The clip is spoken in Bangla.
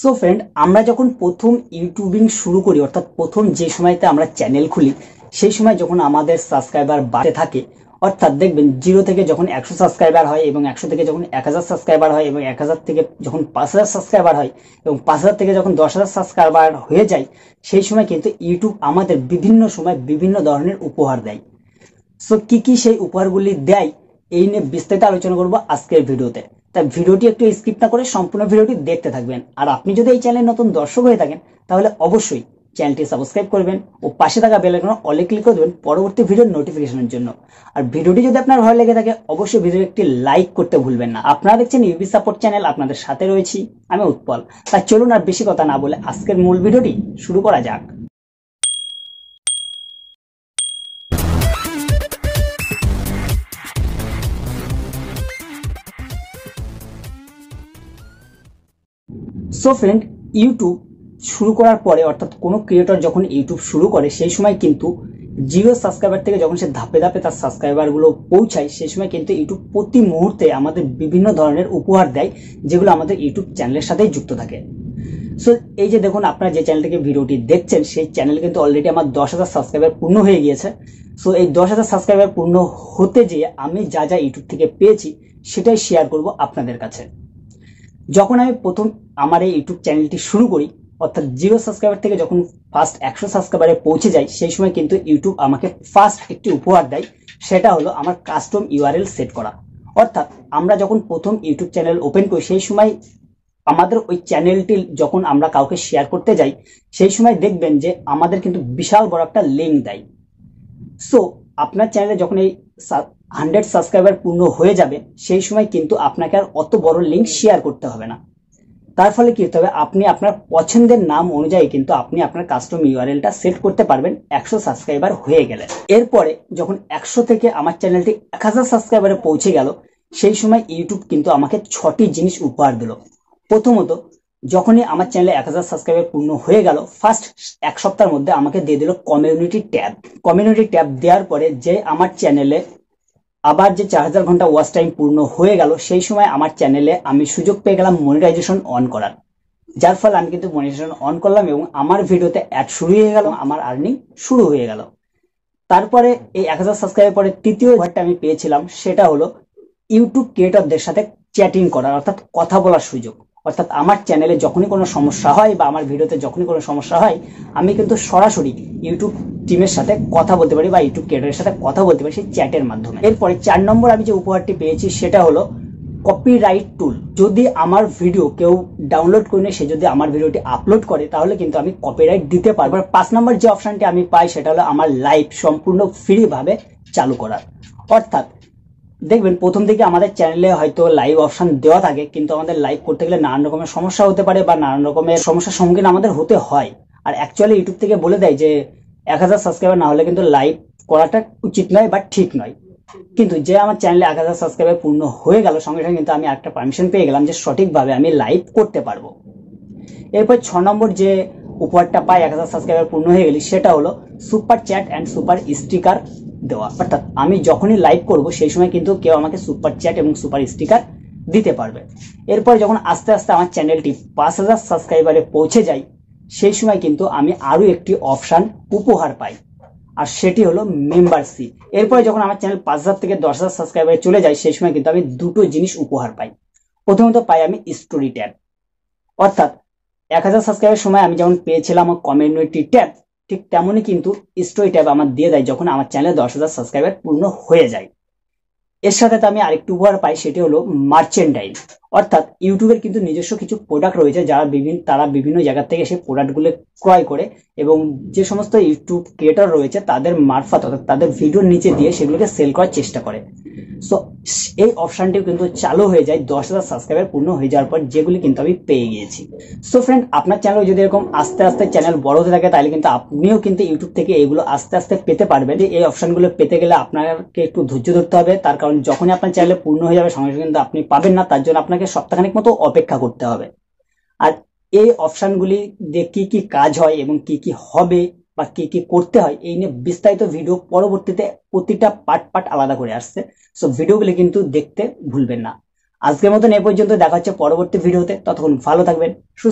सो फ्रेंड आमरा जखन प्रथम यूट्यूबिंग शुरू करी अर्थात प्रथम जे समयते आमरा चैनल खुली सेई समय जखन आमादेर सबसक्राइबार बाड़ते थाके अर्थात देखबेन जिरो थेके जखन 100 सबसक्राइबार हय एबं 100 थेके जखन 1000 सबसक्राइबार हय एबं 1000 थेके जखन 5000 सबसक्राइबार हय एबं 5000 थेके जखन 10000 सबसक्राइबार हये जाय सेई समय किन्तु यूट्यूब आमादेर विभिन्न समय विभिन्न धरनेर उपहार देय। सो की सेई उपहारगुली देय এই নিয়ে বিস্তারিত আলোচনা করব আজকের ভিডিওতে। তাই ভিডিওটি একটু স্কিপ না করে সম্পূর্ণ ভিডিওটি দেখতে থাকবেন। আর আপনি যদি এই চ্যানেলে নতুন দর্শক হয়ে থাকেন তাহলে অবশ্যই চ্যানেলটি সাবস্ক্রাইব করবেন ও পাশে থাকা বেল আইকনে অল এ ক্লিক করে দিবেন পরবর্তী ভিডিওর নোটিফিকেশনের জন্য। আর ভিডিওটি যদি আপনার ভালো লেগে থাকে অবশ্যই ভিডিওতে একটি লাইক করতে ভুলবেন না। আপনারা দেখছেন ইউবি সাপোর্ট চ্যানেল, আপনাদের সাথে রয়েছি আমি উৎপল। তাই চলুন আর বেশি কথা না বলে আজকের মূল ভিডিওটি শুরু করা যাক। सो फ्रेंड यूट्यूब शुरू करार परे अर्थात कोनो क्रिएटर जखन यूट्यूब शुरू करे सेई समय किन्तु जिरो सबसक्राइबार थेके जखन से धापे धापे तार सबसक्राइबारगुलो पौंछाय सेई समय किन्तु यूट्यूब प्रति मुहूर्ते आमादेर विभिन्न धरनेर उपहार देय जेगुलो आमादेर यूट्यूब चैनलेर साथे जुक्त थाके। सो এই যে দেখুন আপনারা যে চ্যানেলটিকে ভিডিওটি দেখছেন সেই চ্যানেল কিন্তু অলরেডি আমার 10000 সাবস্ক্রাইবার পূর্ণ হয়ে গিয়েছে। সো এই 10000 সাবস্ক্রাইবার পূর্ণ হতে যে আমি যা যা ইউটিউব থেকে পেয়েছি সেটাই শেয়ার করব আপনাদের কাছে। যখন আমি প্রথম আমার এই ইউটিউব চ্যানেলটি শুরু করি অর্থাৎ জিরো সাবস্ক্রাইবার থেকে যখন ফার্স্ট 100 সাবস্ক্রাইবারে পৌঁছে যাই সেই সময় কিন্তু ইউটিউব আমাকে ফার্স্ট একটি উপহার দেয়, সেটা হলো আমার কাস্টম ইউআরএল সেট করা। অর্থাৎ আমরা যখন প্রথম ইউটিউব চ্যানেল ওপেন করি সেই সময় আমাদের ওই চ্যানেলটি যখন আমরা কাউকে শেয়ার করতে যাই সেই সময় দেখবেন যে আমাদের কিন্তু বিশাল বড় একটা লিংক দেয়। সো আপনার চ্যানেলে যখন এই 100 সাবস্ক্রাইবার পূর্ণ হয়ে যাবে সেই সময় কিন্তু আপনাকে আর অত বড় লিংক শেয়ার করতে হবে না। তার ফলে কি হবে আপনি আপনার পছন্দের নাম অনুযায়ী কিন্তু আপনি আপনার কাস্টম ইউআরএলটা সেট করতে পারবেন 100 সাবস্ক্রাইবার হয়ে গেলে। এরপরে যখন 100 থেকে আমার চ্যানেলটি 1000 সাবস্ক্রাইবারে পৌঁছে গেল সেই সময় ইউটিউব কিন্তু আমাকে 6টি জিনিস উপহার দিল। প্রথমত যখনই আমার চ্যানেলে 1000 সাবস্ক্রাইবার পূর্ণ হয়ে গেল ফার্স্ট এক সপ্তাহের মধ্যে আমাকে দিয়ে দিল কমিউনিটি ট্যাব। কমিউনিটি ট্যাব দেওয়ার পরে যে আমার চ্যানেলে আবার যে 4000 ঘন্টা ওয়াচ টাইম পূর্ণ হয়ে গেল সেই সময় আমার চ্যানেলে আমি সুযোগ পেয়ে গেলাম মনিটাইজেশন অন করার, যার ফলে আমি কিন্তু মনিটাইজেশন অন করলাম এবং আমার ভিডিওতে অ্যাড শুরু হয়ে গেল, আমার আর্নিং শুরু হয়ে গেল। তারপরে এই 1000 সাবস্ক্রাইবার পরে তৃতীয় উপহারটা আমি পেয়েছিলাম সেটা হলো ইউটিউব ক্রিয়েটরদের সাথে চ্যাটিং করার অর্থাৎ কথা বলার সুযোগ। অর্থাৎ আমার চ্যানেলে যখনই কোনো সমস্যা হয় বা আমার ভিডিওতে যখনই কোনো সমস্যা হয় আমি কিন্তু সরাসরি ইউটিউব টিমের সাথে কথা বলতে পারি বা ইউটিউব ক্রিয়েটরের সাথে কথা বলতে পারি সেই চ্যাটের মাধ্যমে। এরপরে 4 নম্বর আমি যে উপহারটি পেয়েছি সেটা হলো কপিরাইট টুল। যদি আমার ভিডিও কেউ ডাউনলোড করে নেয় সে যদি আমার ভিডিওটি আপলোড করে তাহলে কিন্তু আমি কপিরাইট দিতে পারবো। 5 নম্বর যে অপশনটি আমি পাই সেটা হলো আমার লাইভ সম্পূর্ণ ফ্রিভাবে চালু করার। অর্থাৎ দেখবেন প্রথম থেকে আমাদের চ্যানেলে হয়তো লাইভ অপশন দেওয়া থাকে কিন্তু আমাদের লাইভ করতে গেলে নানান রকমের সমস্যা হতে পারে বা নানান রকমের সমস্যার সম্মুখীন আমাদের হতে হয়। আর অ্যাকচুয়ালি ইউটিউব থেকে বলে দেয় যে 1000 সাবস্ক্রাইবার না হলে কিন্তু লাইভ করাটা উচিত নয় বা ঠিক নয়। কিন্তু যে আমার চ্যানেলে 1000 সাবস্ক্রাইবার পূর্ণ হয়ে গেল সঙ্গে সঙ্গে কিন্তু আমি একটা পারমিশন পেয়ে গেলাম যে সঠিকভাবে আমি লাইভ করতে পারবো। এরপর 6 নম্বর যে উপহারটা পাই 1000 সাবস্ক্রাইবার পূর্ণ হয়ে গেলি সেটা হলো super chat and super sticker দেওয়া। অর্থাৎ আমি যখনই লাইভ করব সেই সময় কিন্তু কেউ আমাকে সুপার চ্যাট এবং সুপার স্টিকার দিতে পারবে। এরপর যখন আস্তে আস্তে আমার চ্যানেলটি 5000 সাবস্ক্রাইবারে পৌঁছে যায় সেই সময় কিন্তু আমি আরো একটি অপশন উপহার পাই আর সেটি হলো মেম্বারশিপ। এরপর যখন আমার চ্যানেল 5000 থেকে 10000 সাবস্ক্রাইবারে চলে যায় সেই সময় কিন্তু আমি দুটো জিনিস উপহার পাই। প্রথমত পাই আমি স্টোরি ট্যাব। অর্থাৎ 1000 সাবস্ক্রাইবারের সময় আমি যখন পেয়েছিলাম আমার কমিউনিটি ট্যাব ঠিক তেমনই কিন্তু স্টোরি ট্যাব আমার দিয়ে দেয় যখন আমার চ্যানেলে 10000 সাবস্ক্রাইবার পূর্ণ হয়ে যায়। এর সাথে তো আমি আরেকটু উপহার পাই সেটি হলো মার্চেন্ডাইজ। অর্থাৎ ইউটিউবের কিন্তু নিজস্ব কিছু প্রোডাক্ট রয়েছে যারা বিভিন্ন জায়গা থেকে সেই প্রোডাক্টগুলো ক্রয় করে এবং যে সমস্ত ইউটিউব ক্রিয়েটর রয়েছে তাদের মারফত অর্থাৎ তাদের ভিডিওর নিচে দিয়ে সেগুলোকে সেল করার চেষ্টা করে। সো এই অপশনটিও কিন্তু চালু হয়ে যায় 10000 সাবস্ক্রাইবার পূর্ণ হয়ে যাওয়ার পর, যেগুলি কিন্তু আমি পেয়ে গিয়েছি। সো ফ্রেন্ড আপনার চ্যানেল যদি এরকম আস্তে আস্তে চ্যানেল বড় হতে থাকে তাহলে কিন্তু আপনিও কিন্তু ইউটিউব থেকে এগুলো আস্তে আস্তে পেতে পারবেন। এই অপশনগুলো পেতে গেলে আপনাকে একটু ধৈর্য ধরতে হবে, তার কারণ যখনই আপনার চ্যানেলে পূর্ণ হয়ে যাবে সঙ্গে সঙ্গে কিন্তু আপনি পাবেন না, তার জন্য আপনাকে সপ্তাহখানেক মতো অপেক্ষা করতে হবে। আর এই অপশনগুলি দিয়ে কি কি কাজ হয় এবং কি কি হবে বা কি কি করতে হয় এই নিয়ে বিস্তারিত ভিডিও পরবর্তীতে প্রতিটা পার্ট আলাদা করে আসছে। সো ভিডিওগুলি কিন্তু দেখতে ভুলবেন না। আজকের মতন এ পর্যন্ত, দেখা হচ্ছে পরবর্তী ভিডিওতে। ততক্ষণ ভালো থাকবেন, সুস্থ